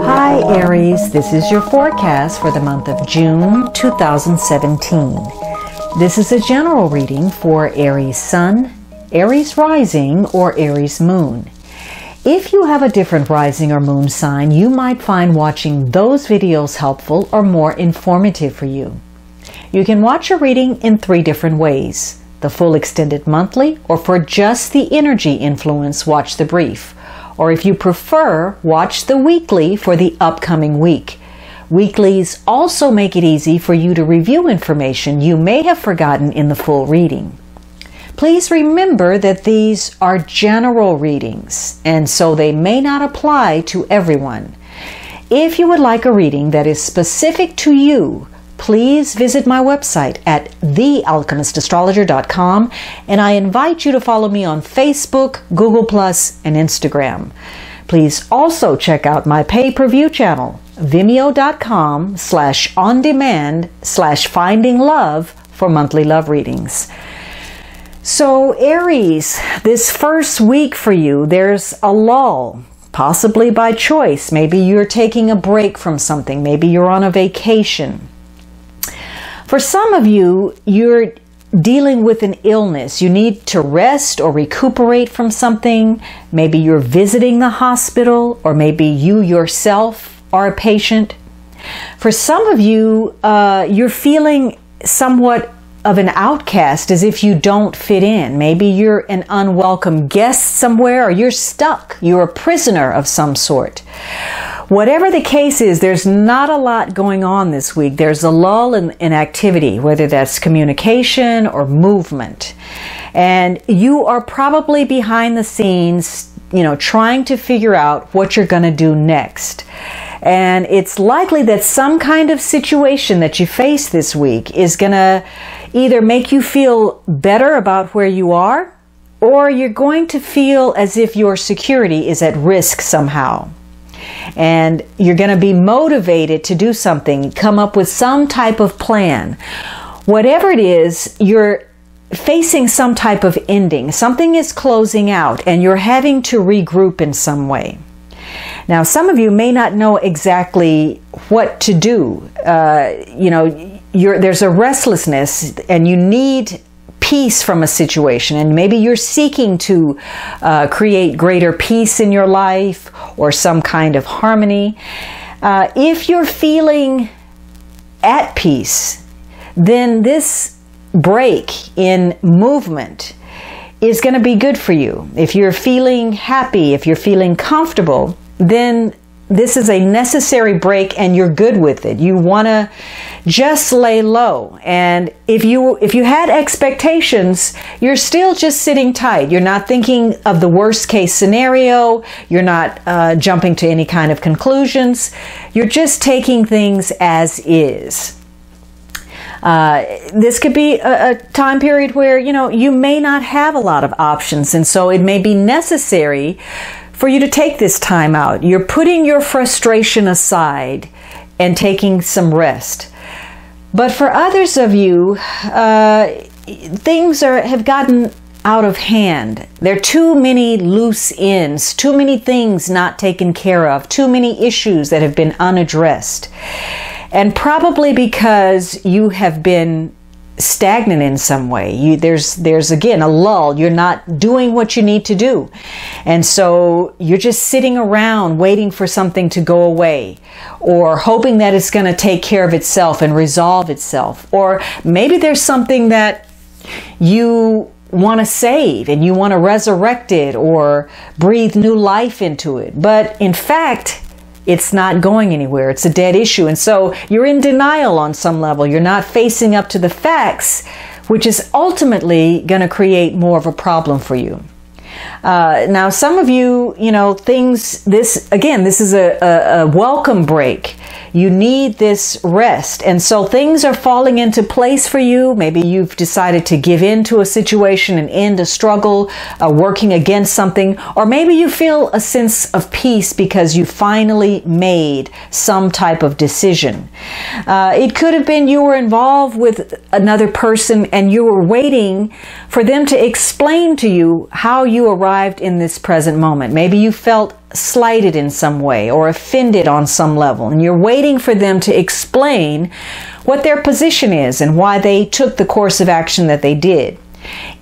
Hi Aries, this is your forecast for the month of June 2017. This is a general reading for Aries Sun, Aries Rising, or Aries Moon. If you have a different rising or moon sign, you might find watching those videos helpful or more informative for you. You can watch a reading in three different ways. The full extended monthly, or for just the energy influence, watch the brief. Or if you prefer, watch the weekly for the upcoming week. Weeklies also make it easy for you to review information you may have forgotten in the full reading. Please remember that these are general readings, and so they may not apply to everyone. If you would like a reading that is specific to you, please visit my website at thealchemistastrologer.com, and I invite you to follow me on Facebook, Google+, and Instagram. Please also check out my pay-per-view channel, vimeo.com/ondemand/findinglove for monthly love readings. So Aries, this first week for you, there's a lull, possibly by choice. Maybe you're taking a break from something. Maybe you're on a vacation. For some of you, you're dealing with an illness. You need to rest or recuperate from something. Maybe you're visiting the hospital, or maybe you yourself are a patient. For some of you, you're feeling somewhat of an outcast, as if you don't fit in. Maybe you're an unwelcome guest somewhere, or you're stuck. You're a prisoner of some sort. Whatever the case is, there's not a lot going on this week. There's a lull in activity, whether that's communication or movement. And you are probably behind the scenes, trying to figure out what you're going to do next. And it's likely that some kind of situation that you face this week is going to either make you feel better about where you are, or you're going to feel as if your security is at risk somehow. And you're going to be motivated to do something, come up with some type of plan. Whatever it is, you're facing some type of ending. Something is closing out, and you're having to regroup in some way. Now, some of you may not know exactly what to do. There's a restlessness, and you need peace from a situation. And maybe you're seeking to create greater peace in your life, or some kind of harmony. If you're feeling at peace, then this break in movement is going to be good for you. If you're feeling happy, if you're feeling comfortable, then this is a necessary break, and you're good with it. You want to just lay low. And if you had expectations, you're still just sitting tight. You're not thinking of the worst case scenario. You're not jumping to any kind of conclusions. You're just taking things as is. This could be a time period where, you may not have a lot of options. And so it may be necessary for you to take this time out. You're putting your frustration aside and taking some rest. But for others of you, things have gotten out of hand. There are too many loose ends, too many things not taken care of, too many issues that have been unaddressed. And probably because you have been stagnant in some way. There's again a lull. You're not doing what you need to do. And so you're just sitting around waiting for something to go away, or hoping that it's going to take care of itself and resolve itself. Or maybe there's something that you want to save, and you want to resurrect it or breathe new life into it. But in fact, it's not going anywhere. It's a dead issue. And so you're in denial on some level. You're not facing up to the facts, which is ultimately going to create more of a problem for you. Now, some of you, this is a welcome break. You need this rest. And so things are falling into place for you. Maybe you've decided to give in to a situation and end a struggle, working against something, or maybe you feel a sense of peace because you finally made some type of decision. It could have been you were involved with another person and you were waiting for them to explain to you how you arrived in this present moment. Maybe you felt slighted in some way or offended on some level, and you're waiting for them to explain what their position is and why they took the course of action that they did.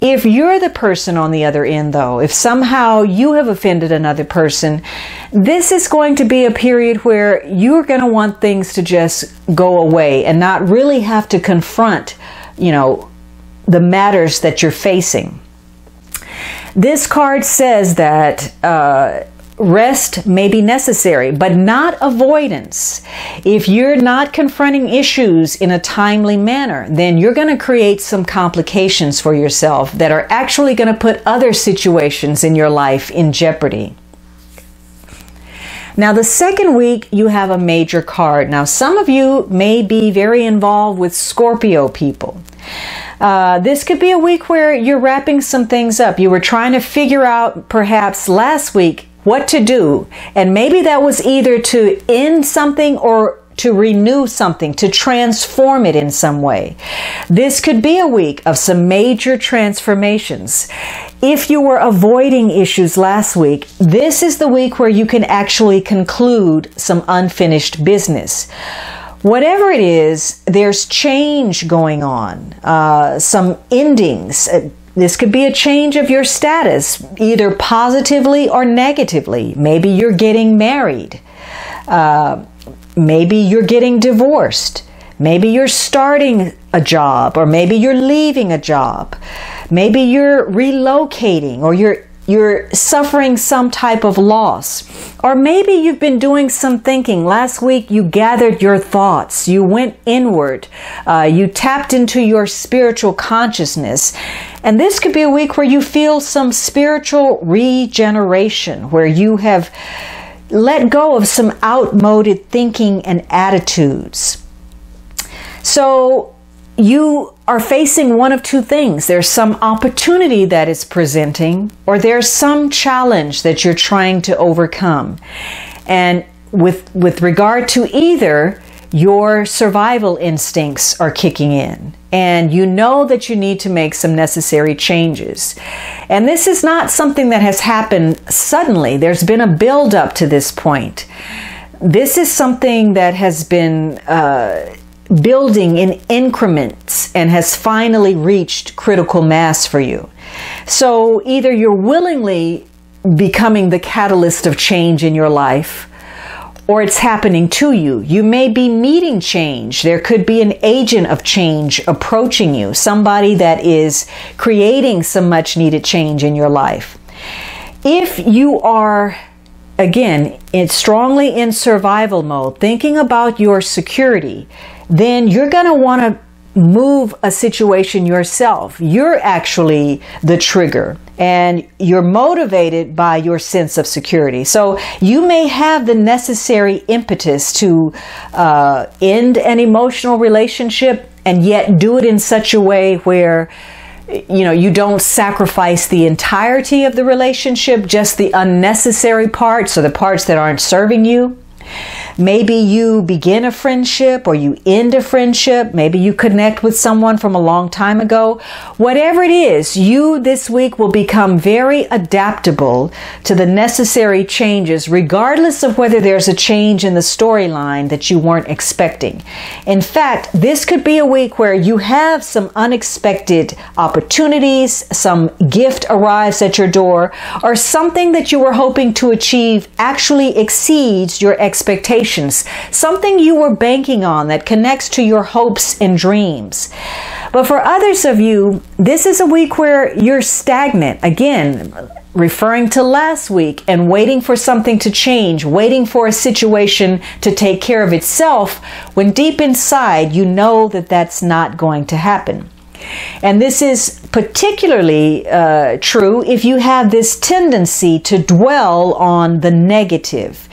If you're the person on the other end, though, if somehow you have offended another person, this is going to be a period where you're going to want things to just go away and not really have to confront, you know, the matters that you're facing. This card says that rest may be necessary, but not avoidance. If you're not confronting issues in a timely manner, then you're going to create some complications for yourself that are actually going to put other situations in your life in jeopardy. Now, the second week, you have a major card. Now, some of you may be very involved with Scorpio people. This could be a week where you're wrapping some things up. You were trying to figure out, perhaps last week, what to do. And maybe that was either to end something or to renew something, to transform it in some way. This could be a week of some major transformations. If you were avoiding issues last week, this is the week where you can actually conclude some unfinished business. Whatever it is, there's change going on, some endings. This could be a change of your status, either positively or negatively. Maybe you're getting married. Maybe you're getting divorced. Maybe you're starting a job, or maybe you're leaving a job. Maybe you're relocating, or you're suffering some type of loss. Or maybe you've been doing some thinking. Last week, you gathered your thoughts. You went inward. You tapped into your spiritual consciousness. And this could be a week where you feel some spiritual regeneration, where you have let go of some outmoded thinking and attitudes. So you are facing one of two things. There's some opportunity that is presenting, or there's some challenge that you're trying to overcome. And with regard to either, your survival instincts are kicking in, and you know that you need to make some necessary changes. And this is not something that has happened suddenly. There's been a buildup to this point. This is something that has been building in increments and has finally reached critical mass for you. So either you're willingly becoming the catalyst of change in your life, or it's happening to you. You may be meeting change. There could be an agent of change approaching you, somebody that is creating some much needed change in your life. If you are, again, it's strongly in survival mode, thinking about your security, then you're going to want to move a situation yourself. You're actually the trigger, and you're motivated by your sense of security. So you may have the necessary impetus to end an emotional relationship, and yet do it in such a way where, you know, you don't sacrifice the entirety of the relationship, just the unnecessary parts or the parts that aren't serving you. Maybe you begin a friendship, or you end a friendship. Maybe you connect with someone from a long time ago. Whatever it is, you this week will become very adaptable to the necessary changes, regardless of whether there's a change in the storyline that you weren't expecting. In fact, this could be a week where you have some unexpected opportunities, some gift arrives at your door, or something that you were hoping to achieve actually exceeds your expectations. Something you were banking on that connects to your hopes and dreams. But for others of you, this is a week where you're stagnant. Again, referring to last week and waiting for something to change, waiting for a situation to take care of itself, when deep inside you know that that's not going to happen. And this is particularly true if you have this tendency to dwell on the negative,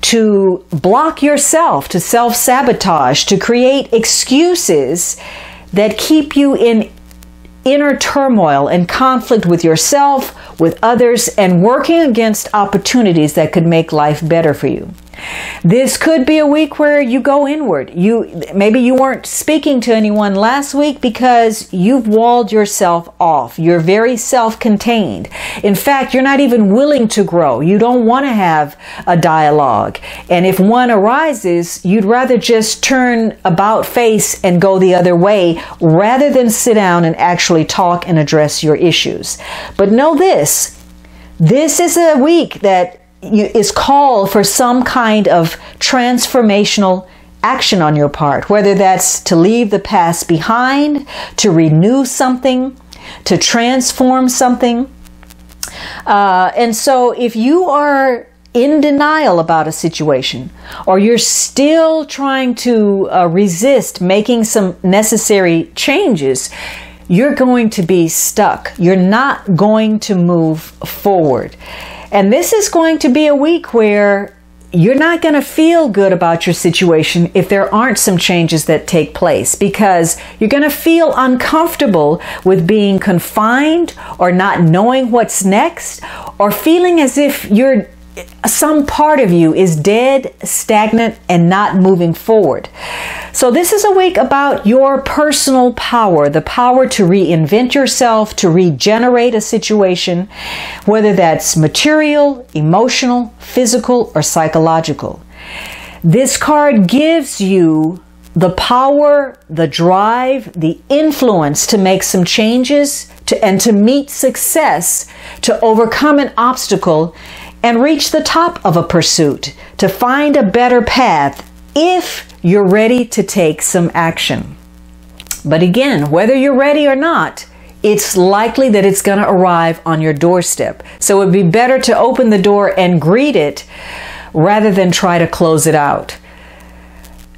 to block yourself, to self-sabotage, to create excuses that keep you in inner turmoil and conflict with yourself, with others, and working against opportunities that could make life better for you. This could be a week where you go inward. Maybe you weren't speaking to anyone last week because you've walled yourself off. You're very self-contained. In fact, you're not even willing to grow. You don't want to have a dialogue. And if one arises, you'd rather just turn about face and go the other way rather than sit down and actually talk and address your issues. But know this, this is a week that is called for some kind of transformational action on your part, whether that's to leave the past behind, to renew something, to transform something. And so if you are in denial about a situation, or you're still trying to resist making some necessary changes, you're going to be stuck. You're not going to move forward. And this is going to be a week where you're not going to feel good about your situation if there aren't some changes that take place, because you're going to feel uncomfortable with being confined or not knowing what's next, or feeling as if some part of you is dead, stagnant, and not moving forward. So this is a week about your personal power, the power to reinvent yourself, to regenerate a situation, whether that's material, emotional, physical, or psychological. This card gives you the power, the drive, the influence to make some changes and to meet success, to overcome an obstacle and reach the top of a pursuit, to find a better path if you're ready to take some action. But again, whether you're ready or not, it's likely that it's going to arrive on your doorstep. So it would be better to open the door and greet it rather than try to close it out.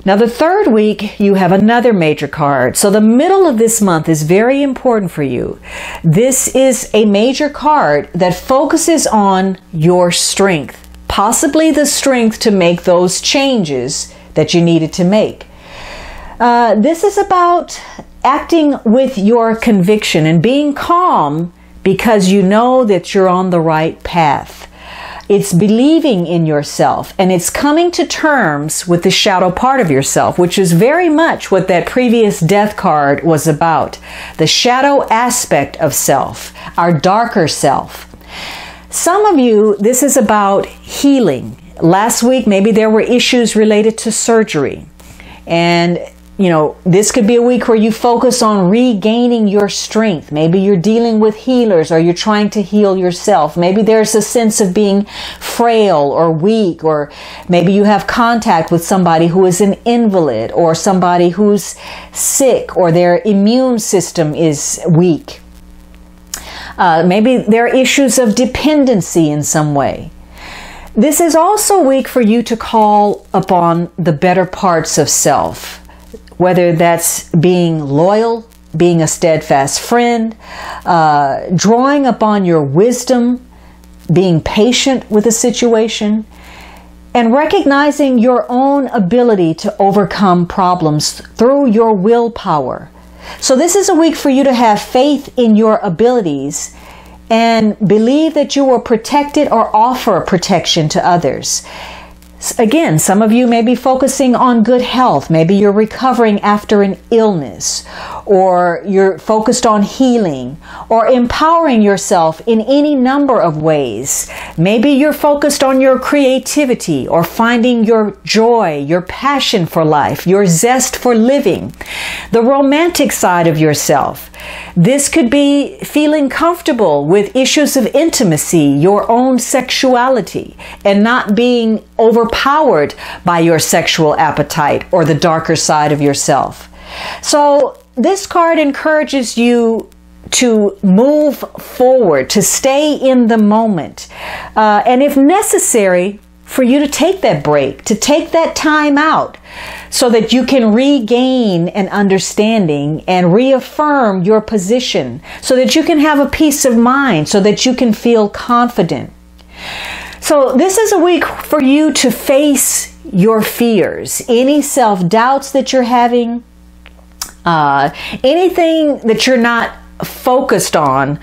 Now, the third week, you have another major card. So the middle of this month is very important for you. This is a major card that focuses on your strength, possibly the strength to make those changes that you needed to make. This is about acting with your conviction and being calm because you know that you're on the right path. It's believing in yourself, and it's coming to terms with the shadow part of yourself, which is very much what that previous death card was about. The shadow aspect of self, our darker self. Some of you, this is about healing. Last week, maybe there were issues related to surgery. And you know, this could be a week where you focus on regaining your strength. Maybe you're dealing with healers, or you're trying to heal yourself. Maybe there's a sense of being frail or weak, or maybe you have contact with somebody who is an invalid or somebody who's sick, or their immune system is weak. Maybe there are issues of dependency in some way. This is also a week for you to call upon the better parts of self, whether that's being loyal, being a steadfast friend, drawing upon your wisdom, being patient with a situation, and recognizing your own ability to overcome problems through your willpower. So this is a week for you to have faith in your abilities and believe that you will protect it or offer protection to others. Again, some of you may be focusing on good health. Maybe you're recovering after an illness, or you're focused on healing or empowering yourself in any number of ways. Maybe you're focused on your creativity or finding your joy, your passion for life, your zest for living, the romantic side of yourself. This could be feeling comfortable with issues of intimacy, your own sexuality, and not being overpowered by your sexual appetite or the darker side of yourself. So this card encourages you to move forward, to stay in the moment, and if necessary, for you to take that break, to take that time out so that you can regain an understanding and reaffirm your position so that you can have a peace of mind, so that you can feel confident. So this is a week for you to face your fears, any self-doubts that you're having, anything that you're not focused on,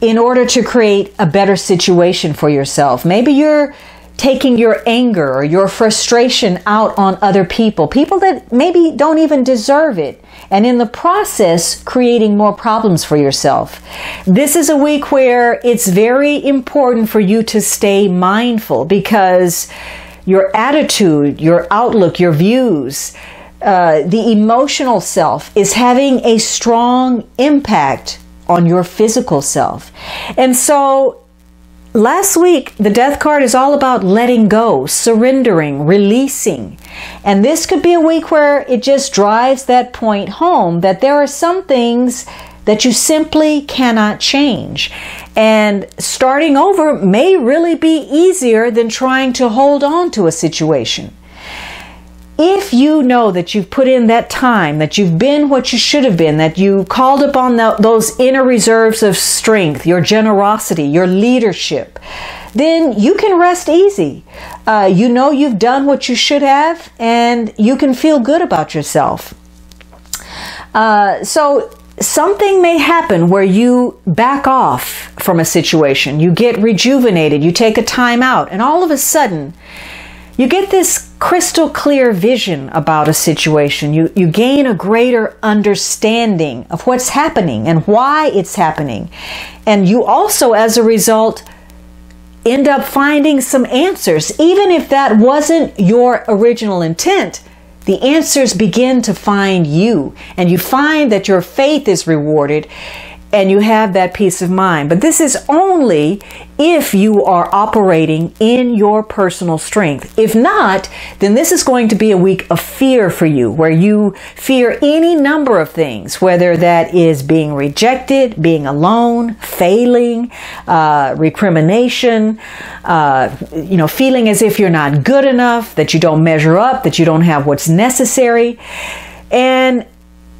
in order to create a better situation for yourself. Maybe you're taking your anger or your frustration out on other people, people that maybe don't even deserve it, and in the process, creating more problems for yourself. This is a week where it's very important for you to stay mindful, because your attitude, your outlook, your views, the emotional self is having a strong impact on your physical self. And so last week, the death card is all about letting go, surrendering, releasing. And this could be a week where it just drives that point home that there are some things that you simply cannot change. And starting over may really be easier than trying to hold on to a situation. If you know that you've put in that time, that you've been what you should have been, that you called upon those inner reserves of strength, your generosity, your leadership, then you can rest easy. You know you've done what you should have, and you can feel good about yourself. So something may happen where you back off from a situation, you get rejuvenated, you take a time out, and all of a sudden, you get this crystal clear vision about a situation. You gain a greater understanding of what's happening and why it's happening. And you also, as a result, end up finding some answers. Even if that wasn't your original intent, the answers begin to find you. And you find that your faith is rewarded and you have that peace of mind. But this is only if you are operating in your personal strength. If not, then this is going to be a week of fear for you, where you fear any number of things, whether that is being rejected, being alone, failing, recrimination, feeling as if you're not good enough, that you don't measure up, that you don't have what's necessary. And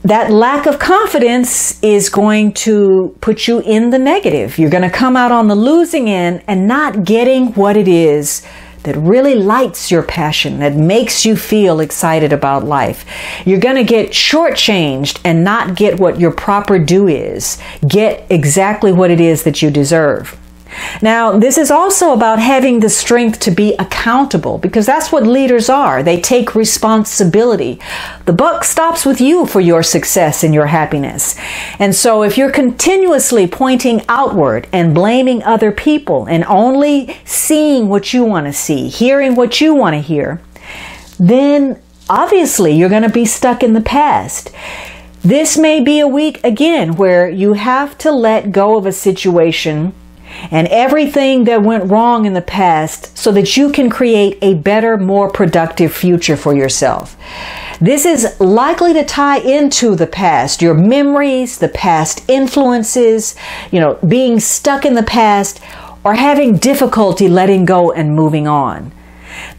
that lack of confidence is going to put you in the negative. You're going to come out on the losing end and not getting what it is that really lights your passion, that makes you feel excited about life. You're going to get shortchanged and not get what your proper due is, get exactly what it is that you deserve. Now, this is also about having the strength to be accountable, because that's what leaders are. They take responsibility. The buck stops with you for your success and your happiness. And so if you're continuously pointing outward and blaming other people and only seeing what you want to see, hearing what you want to hear, then obviously you're going to be stuck in the past. This may be a week, again, where you have to let go of a situation and everything that went wrong in the past so that you can create a better, more productive future for yourself. This is likely to tie into the past, your memories, the past influences, being stuck in the past or having difficulty letting go and moving on.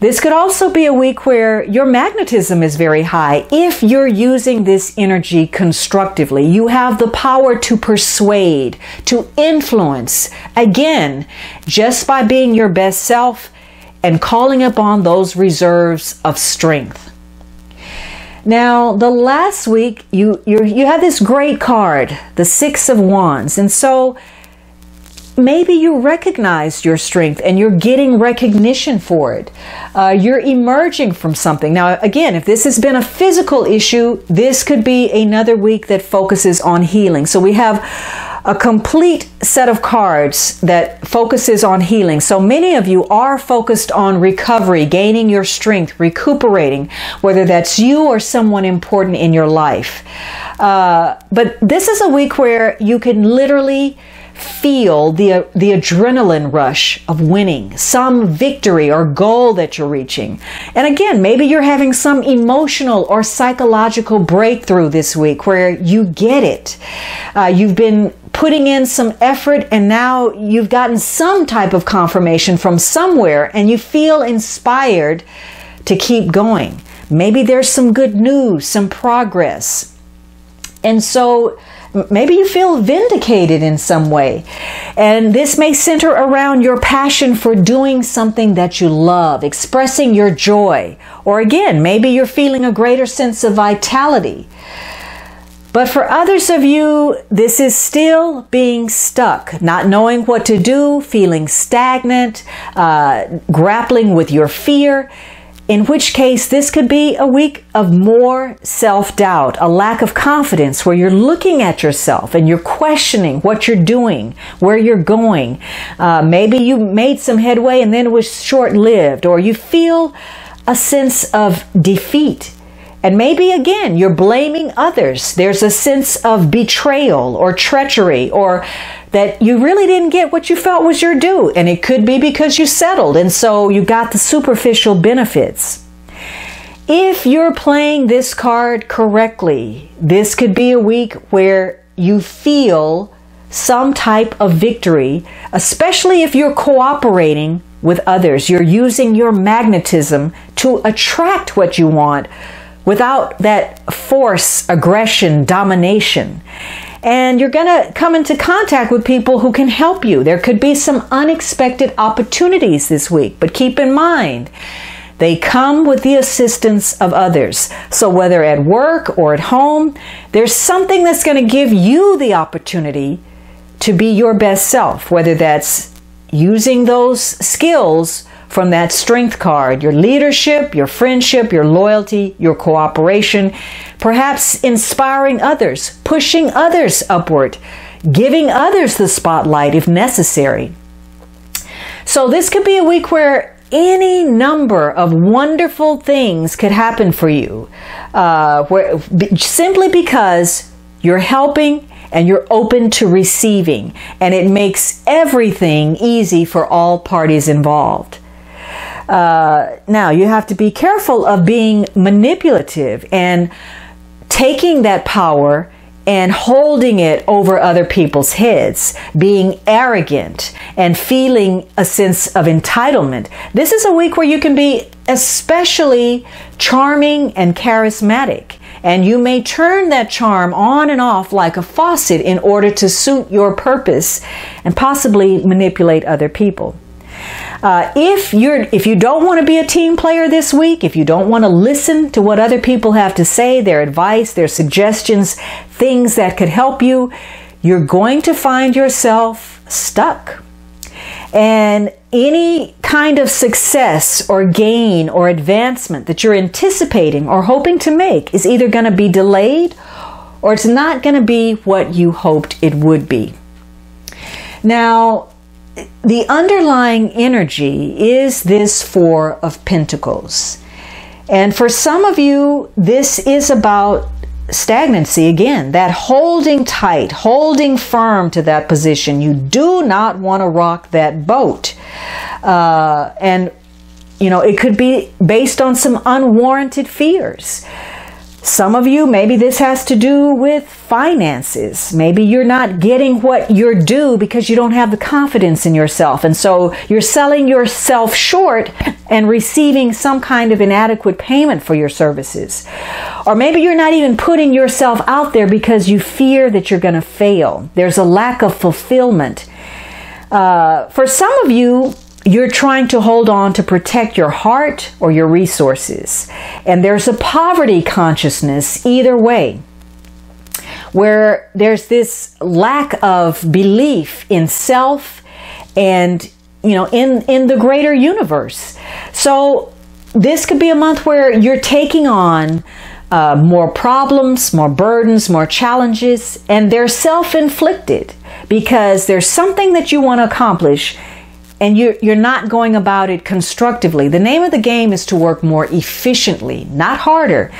This could also be a week where your magnetism is very high. If you're using this energy constructively, you have the power to persuade, to influence, again, just by being your best self and calling upon those reserves of strength. Now, the last week, you have this great card, the Six of Wands. And so maybe you recognize your strength and you're getting recognition for it. You're emerging from something. Now, again, if this has been a physical issue, this could be another week that focuses on healing. So we have a complete set of cards that focuses on healing. So many of you are focused on recovery, gaining your strength, recuperating, whether that's you or someone important in your life. But this is a week where you can literally feel the adrenaline rush of winning, some victory or goal that you're reaching. And again, maybe you're having some emotional or psychological breakthrough this week where you get it. You've been putting in some effort and now you've gotten some type of confirmation from somewhere and you feel inspired to keep going. Maybe there's some good news, some progress. And so maybe you feel vindicated in some way. And this may center around your passion for doing something that you love, expressing your joy. Or again, maybe you're feeling a greater sense of vitality. But for others of you, this is still being stuck, not knowing what to do, feeling stagnant, grappling with your fear. In which case, this could be a week of more self-doubt, a lack of confidence where you're looking at yourself and you're questioning what you're doing, where you're going. Maybe you made some headway and then it was short-lived, or you feel a sense of defeat. And maybe again, you're blaming others. There's a sense of betrayal or treachery, or that you really didn't get what you felt was your due. And it could be because you settled and so you got the superficial benefits. If you're playing this card correctly, this could be a week where you feel some type of victory, especially if you're cooperating with others. You're using your magnetism to attract what you want without that force, aggression, domination. And you're going to come into contact with people who can help you. There could be some unexpected opportunities this week, but keep in mind, they come with the assistance of others. So whether at work or at home, there's something that's going to give you the opportunity to be your best self, whether that's using those skills from that strength card, your leadership, your friendship, your loyalty, your cooperation, perhaps inspiring others, pushing others upward, giving others the spotlight if necessary. So this could be a week where any number of wonderful things could happen for you, simply because you're helping and you're open to receiving, and it makes everything easy for all parties involved. Now, you have to be careful of being manipulative and taking that power and holding it over other people's heads, being arrogant and feeling a sense of entitlement. This is a week where you can be especially charming and charismatic, and you may turn that charm on and off like a faucet in order to suit your purpose and possibly manipulate other people. If you don't want to be a team player this week, if you don't want to listen to what other people have to say, their advice, their suggestions, things that could help you, you're going to find yourself stuck. And any kind of success or gain or advancement that you're anticipating or hoping to make is either going to be delayed or it's not going to be what you hoped it would be. Now, the underlying energy is this Four of Pentacles. And for some of you, this is about stagnancy again, that holding tight, holding firm to that position. You do not want to rock that boat. And, you know, it could be based on some unwarranted fears. Some of you, maybe this has to do with finances. Maybe you're not getting what you're due because you don't have the confidence in yourself. And so you're selling yourself short and receiving some kind of inadequate payment for your services. Or maybe you're not even putting yourself out there because you fear that you're going to fail. There's a lack of fulfillment. For some of you, you're trying to hold on to protect your heart or your resources. And there's a poverty consciousness either way, where there's this lack of belief in self and, you know, in the greater universe. So this could be a month where you're taking on more problems, more burdens, more challenges, and they're self-inflicted because there's something that you want to accomplish and you're not going about it constructively. The name of the game is to work more efficiently, not harder.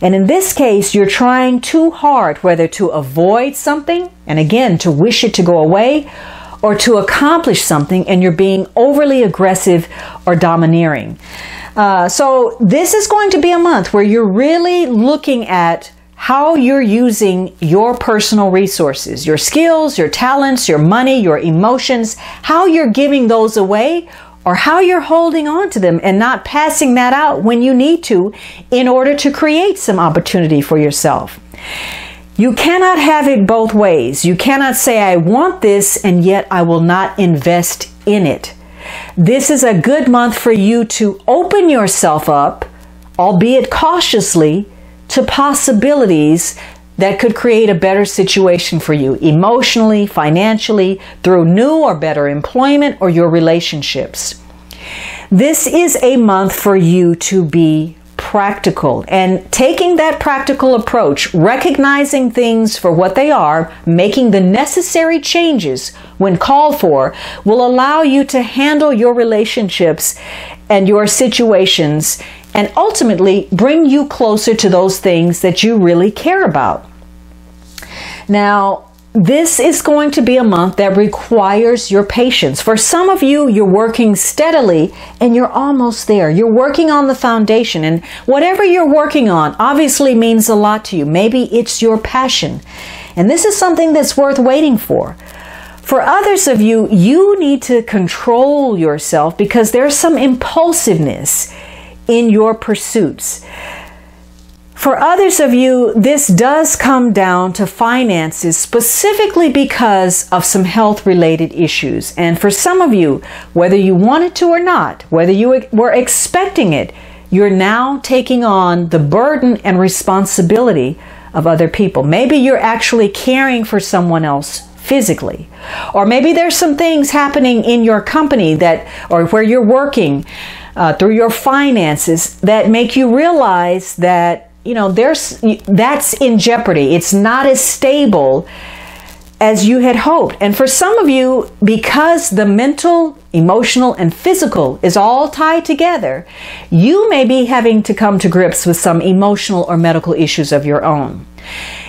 And in this case, you're trying too hard, whether to avoid something, and again, to wish it to go away, or to accomplish something, and you're being overly aggressive or domineering. So this is going to be a month where you're really looking at how you're using your personal resources, your skills, your talents, your money, your emotions, how you're giving those away or how you're holding on to them and not passing that out when you need to in order to create some opportunity for yourself. You cannot have it both ways. You cannot say, I want this, and yet I will not invest in it. This is a good month for you to open yourself up, albeit cautiously, to possibilities that could create a better situation for you emotionally, financially, through new or better employment or your relationships. This is a month for you to be practical and taking that practical approach, recognizing things for what they are, making the necessary changes when called for, will allow you to handle your relationships and your situations and ultimately bring you closer to those things that you really care about. Now, this is going to be a month that requires your patience. For some of you, you're working steadily and you're almost there. You're working on the foundation, and whatever you're working on obviously means a lot to you. Maybe it's your passion, and this is something that's worth waiting for. For others of you, you need to control yourself because there's some impulsiveness in your pursuits. For others of you, this does come down to finances, specifically because of some health-related issues. And for some of you, whether you wanted to or not, whether you were expecting it, you're now taking on the burden and responsibility of other people. Maybe you're actually caring for someone else physically, or maybe there's some things happening in your company that, or where you're working through your finances, that make you realize that, you know, that's in jeopardy. It's not as stable as you had hoped. And for some of you, because the mental, emotional, and physical is all tied together, you may be having to come to grips with some emotional or medical issues of your own.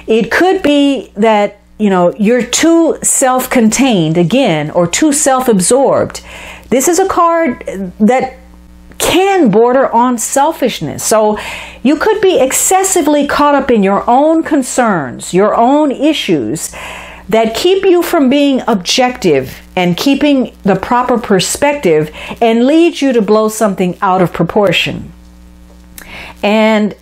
It could be that, you know, you're too self-contained again, or too self-absorbed. This is a card that can border on selfishness. So you could be excessively caught up in your own concerns, your own issues that keep you from being objective and keeping the proper perspective and lead you to blow something out of proportion. And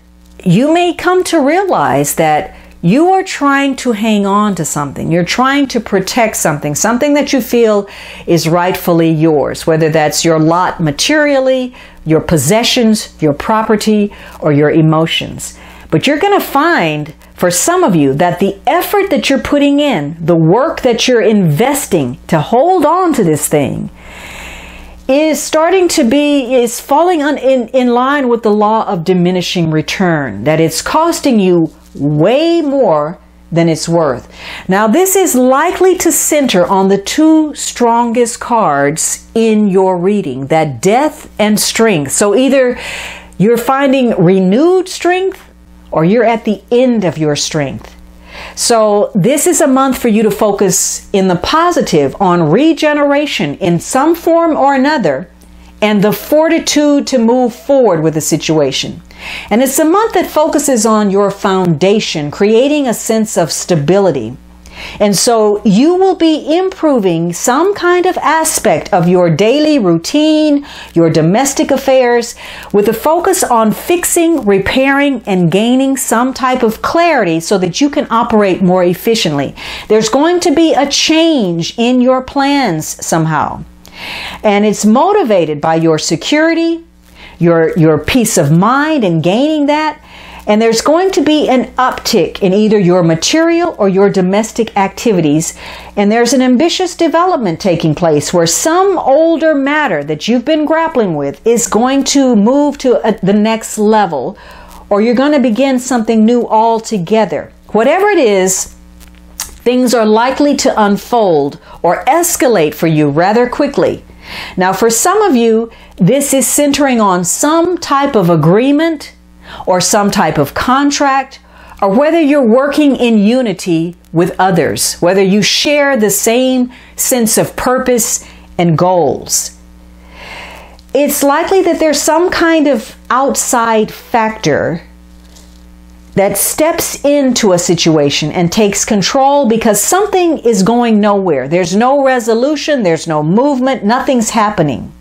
you may come to realize that you are trying to hang on to something. You're trying to protect something, something that you feel is rightfully yours, whether that's your lot materially, your possessions, your property, or your emotions. But you're going to find, for some of you, that the effort that you're putting in, the work that you're investing to hold on to this thing, is starting to be, is falling in line with the law of diminishing return, that it's costing you way more than it's worth. Now, this is likely to center on the two strongest cards in your reading, that death and strength. So either you're finding renewed strength or you're at the end of your strength. So this is a month for you to focus in the positive on regeneration in some form or another, and the fortitude to move forward with the situation. And it's a month that focuses on your foundation, creating a sense of stability. And so you will be improving some kind of aspect of your daily routine, your domestic affairs, with a focus on fixing, repairing, and gaining some type of clarity so that you can operate more efficiently. There's going to be a change in your plans somehow. And it's motivated by your security, your peace of mind, and gaining that. And there's going to be an uptick in either your material or your domestic activities. And there's an ambitious development taking place where some older matter that you've been grappling with is going to move to the next level, or you're going to begin something new altogether. Whatever it is, things are likely to unfold or escalate for you rather quickly. Now, for some of you, this is centering on some type of agreement or some type of contract, or whether you're working in unity with others, whether you share the same sense of purpose and goals. It's likely that there's some kind of outside factor that steps into a situation and takes control because something is going nowhere. There's no resolution, there's no movement, nothing's happening.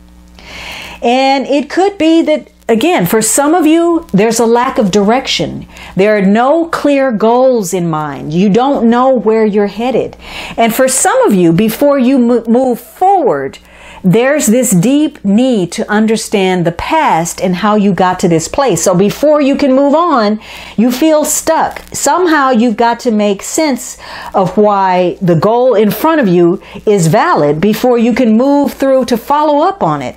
And it could be that, again, for some of you, there's a lack of direction. There are no clear goals in mind. You don't know where you're headed. And for some of you, before you move forward, there's this deep need to understand the past and how you got to this place. So before you can move on, you feel stuck. Somehow you've got to make sense of why the goal in front of you is valid before you can move through to follow up on it.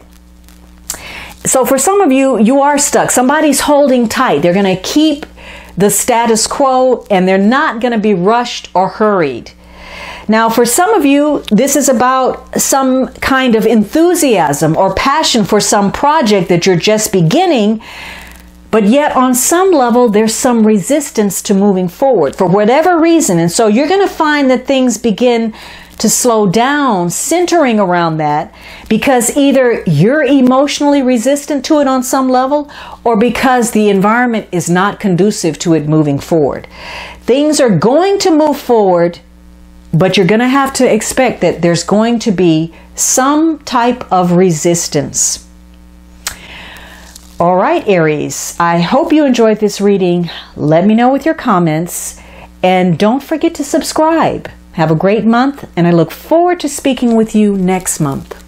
So for some of you, you are stuck. Somebody's holding tight. They're going to keep the status quo and they're not going to be rushed or hurried. Now, for some of you, this is about some kind of enthusiasm or passion for some project that you're just beginning, but yet on some level, there's some resistance to moving forward for whatever reason. And so you're going to find that things begin to slow down, centering around that, because either you're emotionally resistant to it on some level, or because the environment is not conducive to it moving forward. Things are going to move forward, but you're going to have to expect that there's going to be some type of resistance. All right, Aries, I hope you enjoyed this reading. Let me know with your comments and don't forget to subscribe. Have a great month and I look forward to speaking with you next month.